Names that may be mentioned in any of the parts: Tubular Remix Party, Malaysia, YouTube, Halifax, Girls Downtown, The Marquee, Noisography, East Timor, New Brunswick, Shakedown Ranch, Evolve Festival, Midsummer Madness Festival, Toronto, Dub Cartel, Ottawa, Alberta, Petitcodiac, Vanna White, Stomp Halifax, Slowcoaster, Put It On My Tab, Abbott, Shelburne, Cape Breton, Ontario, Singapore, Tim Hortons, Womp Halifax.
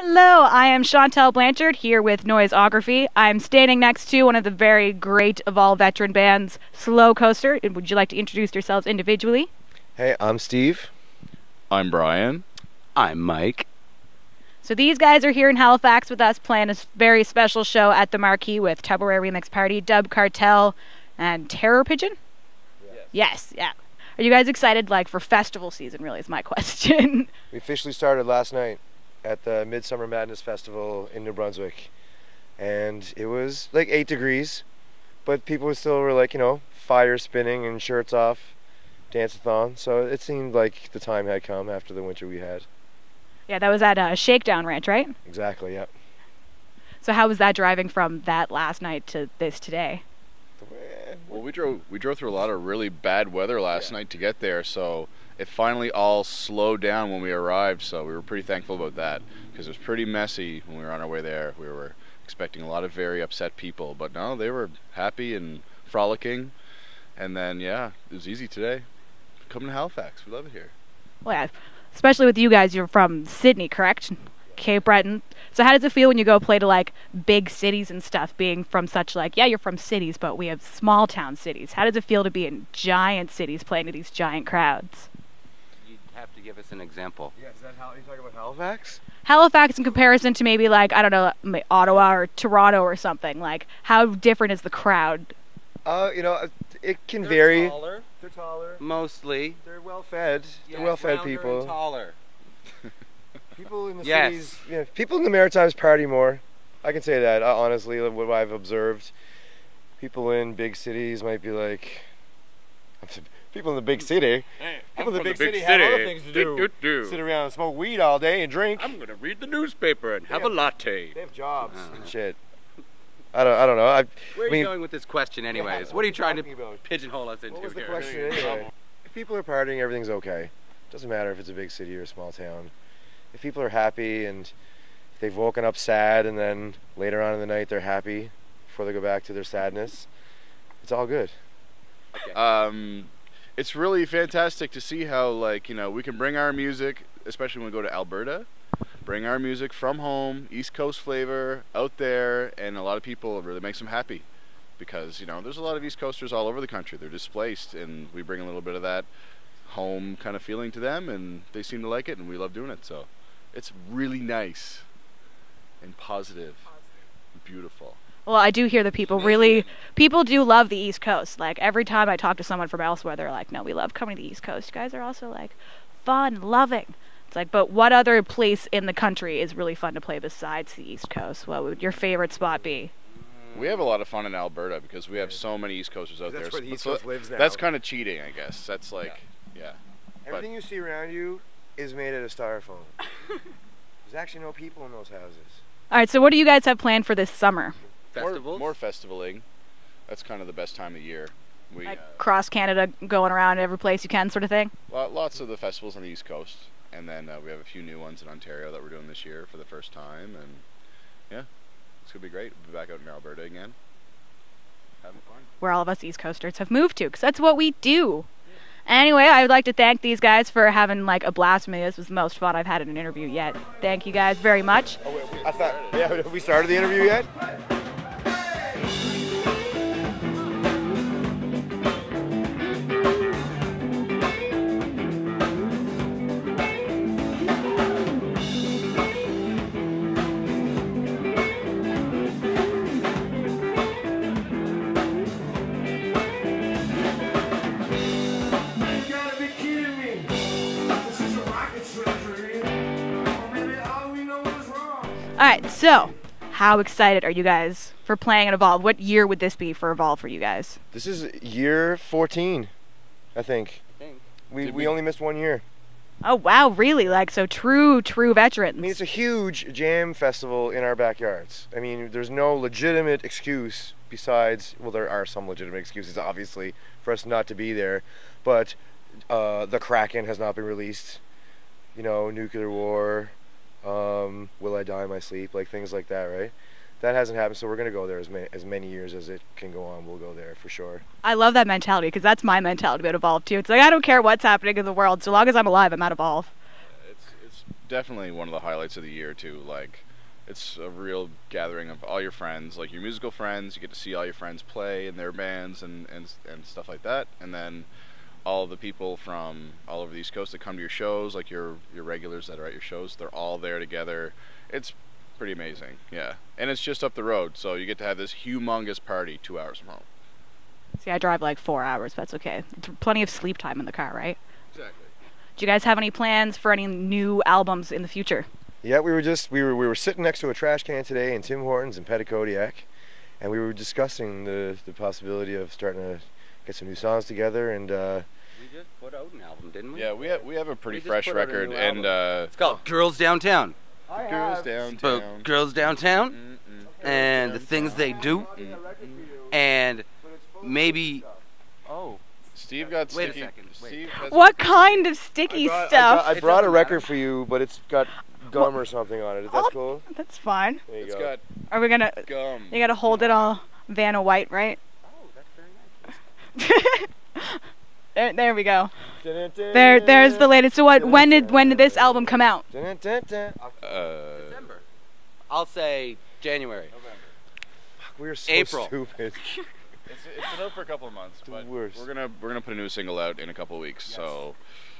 Hello, I am Chantal Blanchard here with Noisography. I'm standing next to one of the very great of all veteran bands, Slowcoaster. Would you like to introduce yourselves individually? Hey, I'm Steve. I'm Brian. I'm Mike. So these guys are here in Halifax with us playing a very special show at the Marquee with Tubular Remix Party, Dub Cartel, and Terror Pigeon? Yes, yeah. Are you guys excited, like, for festival season, really, is my question. We officially started last night at the Midsummer Madness Festival in New Brunswick, and it was like 8 degrees, but people still were like, you know, fire spinning and shirts off, dance-a-thon, so it seemed like the time had come after the winter we had. Yeah, that was at Shakedown Ranch, right? Exactly, yeah. So how was that driving from that last night to this today? Well, we drove through a lot of really bad weather last night to get there, so it finally all slowed down when we arrived, so we were pretty thankful about that, because it was pretty messy when we were on our way there. We were expecting a lot of very upset people, but no, they were happy and frolicking, and then, yeah, it was easy today. Come to Halifax. We love it here. Well, yeah, especially with you guys. You're from Sydney, correct? Cape Breton. So how does it feel when you go play to, like, big cities and stuff, being from such, like, yeah, you're from cities, but we have small town cities. How does it feel to be in giant cities playing to these giant crowds? Have to give us an example. Yeah, is that how you're talking about Halifax? Halifax in comparison to maybe, like, I don't know, Ottawa or Toronto or something. Like, how different is the crowd? You know, it can vary. They're taller. Mostly. They're well fed. Yeah, they're well fed people. Taller. People in the cities. Yeah, people in the Maritimes party more. I can say that honestly. What I've observed, people in big cities might be like. People in the big city. Hey, people in the big city have other things to do. Sit around and smoke weed all day and drink. I'm gonna read the newspaper and have a latte. They have jobs and shit. I don't know. Where are you going with this question, anyways? What are you trying to pigeonhole us into? What was the question anyway? If people are partying, everything's okay. Doesn't matter if it's a big city or a small town. If people are happy and if they've woken up sad and then later on in the night they're happy before they go back to their sadness, it's all good. Okay. It's really fantastic to see how, like, you know, we can bring our music, especially when we go to Alberta, bring our music from home, East Coast flavor, out there, and a lot of people, it really makes them happy because, you know, there's a lot of East Coasters all over the country. They're displaced, and we bring a little bit of that home kind of feeling to them, and they seem to like it, and we love doing it. So it's really nice and positive and beautiful. Well, I do hear that people do love the East Coast. Like, every time I talk to someone from elsewhere, they're like, no, we love coming to the East Coast. You guys are also, like, fun, loving. It's like, but what other place in the country is really fun to play besides the East Coast? What would your favorite spot be? We have a lot of fun in Alberta because we have so many East Coasters out there. That's where the East Coast lives now. That's kind of cheating, I guess. That's like, yeah. Everything you see around you is made out of styrofoam. There's actually no people in those houses. All right, so what do you guys have planned for this summer? More festivaling. That's kind of the best time of year. We like cross Canada, going around every place you can, sort of thing. Lots of the festivals on the East Coast, and then we have a few new ones in Ontario that we're doing this year for the first time. And yeah, it's gonna be great. We'll be back out in Alberta again, having fun. Where all of us East Coasters have moved to, because that's what we do. Yeah. Anyway, I would like to thank these guys for having, like, a blast for me. This was the most fun I've had in an interview yet. Thank you guys very much. Oh wait, I thought, yeah, have we started the interview yet? Alright, so, how excited are you guys for playing at Evolve? What year would this be for Evolve for you guys? This is year 14, I think. We only missed 1 year. Oh wow, really? Like, so true veterans. I mean, it's a huge jam festival in our backyards. I mean, there's no legitimate excuse besides, well, there are some legitimate excuses, obviously, for us not to be there, but the Kraken has not been released, you know, nuclear war, will I die in my sleep, like things like that, right? That hasn't happened, so we're going to go there as many years as it can go on. We'll go there for sure. I love that mentality, because that's my mentality about Evolve too. It's like, I don't care what's happening in the world, so long as I'm alive, I'm at Evolve. It's definitely one of the highlights of the year too. Like, it's a real gathering of all your friends, like your musical friends. You get to see all your friends play in their bands and stuff like that. And then all the people from all over the East Coast that come to your shows, like your regulars that are at your shows, they're all there together. It's pretty amazing, yeah. And it's just up the road, so you get to have this humongous party 2 hours from home. See, I drive like 4 hours, but it's okay. It's plenty of sleep time in the car, right? Exactly. Do you guys have any plans for any new albums in the future? Yeah, we were sitting next to a trash can today in Tim Hortons and Petitcodiac, and we were discussing the possibility of starting to get some new songs together. And we just put out an album, didn't we? Yeah, we have a pretty fresh record, and it's called Girls Downtown. Girls Downtown. Girls Downtown, and the things they do, and maybe. Oh. Steve got sticky. Wait a second. Steve what kind of sticky stuff? I brought a record for you, but it's got gum or something on it. Is that cool? That's fine. There you go. Got are we gonna? Gum. You gotta hold it all Vanna White, right? Oh, that's very nice. there we go. There's the latest. So what? When did this album come out? December. I'll say January. November. Fuck, we were so April. Stupid. It's been out for a couple of months, but we're gonna put a new single out in a couple of weeks. Yes. So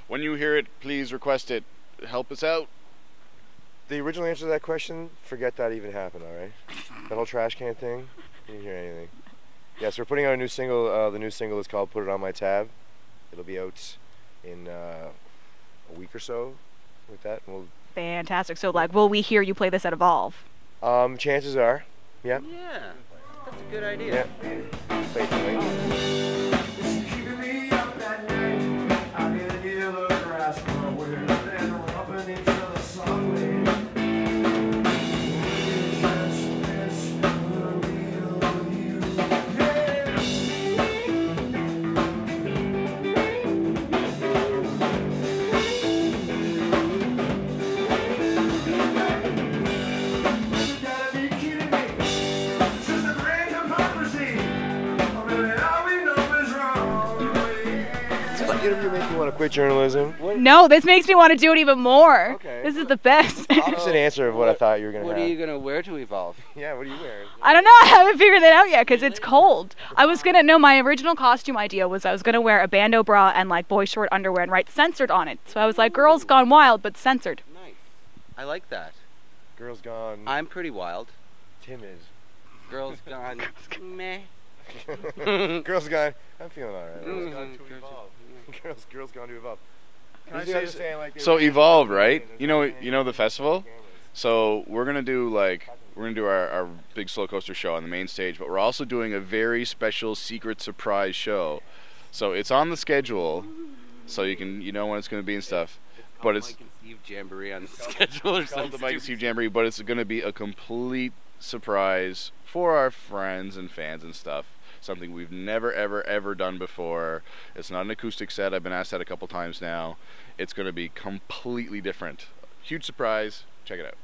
when you hear it, please request it. Help us out. The original answer to that question, forget that even happened, all right? That whole trash can thing, you didn't hear anything. Yes, yeah, so we're putting out a new single. The new single is called Put It On My Tab. It'll be out in a week or so, like that. And we'll fantastic. So, like, will we hear you play this at Evolve? Chances are, yeah. Yeah, that's a good idea. Yeah. Quit journalism? No, this makes me want to do it even more. Okay. This is the best. Opposite answer of what I thought you were going to have. What are you going to wear to Evolve? Yeah, what are you wearing? I don't know. I haven't figured that out yet because it's cold. I was going to, no, my original costume idea was I was going to wear a bandeau bra and like boy short underwear and write censored on it. So I was like, Girls Gone Wild, but censored. Nice. I like that. Girls Gone. I'm pretty wild. Timid. Girls Gone. Meh. Girls Gone. I'm feeling all right. Girls Gone to Evolve. Girls gone to Evolve. So Evolve, right? You know the festival. So we're gonna do our big Slowcoaster show on the main stage, but we're also doing a very special secret surprise show. So it's on the schedule, so you know when it's gonna be and stuff. But it's Mike and Steve Jamboree on the schedule or something. The Mike and Steve Jamboree, but it's gonna be a complete surprise for our friends and fans and stuff. Something we've never, ever, ever done before. It's not an acoustic set. I've been asked that a couple times now. It's going to be completely different. Huge surprise. Check it out.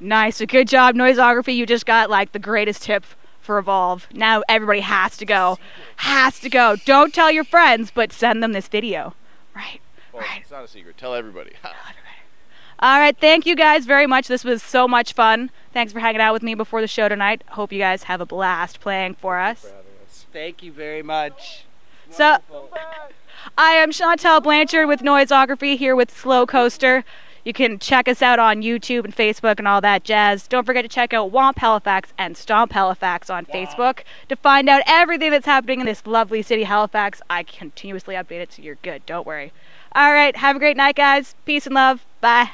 Nice. So good job, Noisography. You just got, like, the greatest tip for Evolve. Now everybody has to go. Has to go. Don't tell your friends, but send them this video. Right. Well, right. It's not a secret. Tell everybody. Tell everybody. All right. Thank you guys very much. This was so much fun. Thanks for hanging out with me before the show tonight. Hope you guys have a blast playing for us. Thank you very much. So, I am Chantal Blanchard with Noisography here with Slowcoaster. You can check us out on YouTube and Facebook and all that jazz. Don't forget to check out Womp Halifax and Stomp Halifax on Facebook to find out everything that's happening in this lovely city, Halifax. I continuously update it, so you're good. Don't worry. All right. Have a great night, guys. Peace and love. Bye.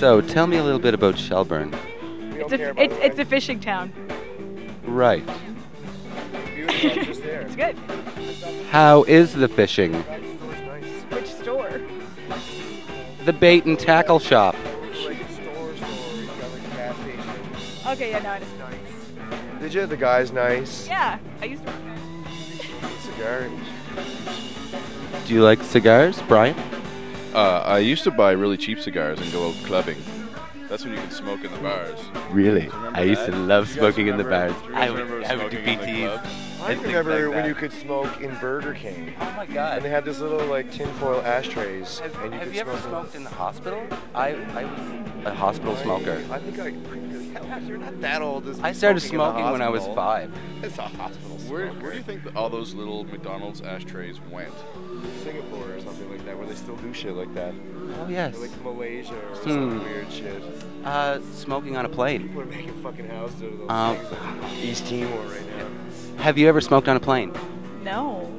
So, tell me a little bit about Shelburne. It's a fishing town. Right. It's good. How is the fishing? Which store? The bait and tackle shop. Okay, yeah, no, I just noticed. Did you? The guy's nice. Yeah, I used to work there. Cigars. Do you like cigars, Brian? I used to buy really cheap cigars and go out clubbing. That's when you can smoke in the bars. Really? I used to love smoking in the bars. I would do BTs. I remember when you could smoke in Burger King. Oh my God. And they had this little like tinfoil ashtrays. Have you ever smoked in the hospital? I was a hospital smoker. I think you're not that old. I started smoking when I was 5. It's a hospital smoker. Where do you think all those little McDonald's ashtrays went? Singapore or something like that, where they still do shit like that. Oh, yes. Or like Malaysia or some weird shit. Smoking on a plane. People are making fucking houses out of those things. East Timor right now. Have you ever smoked on a plane? No.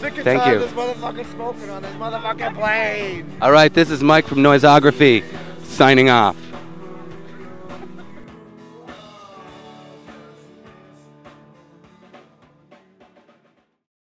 Sick of this motherfucker smoking on this motherfucking plane. All right, this is Mike from Noisography signing off.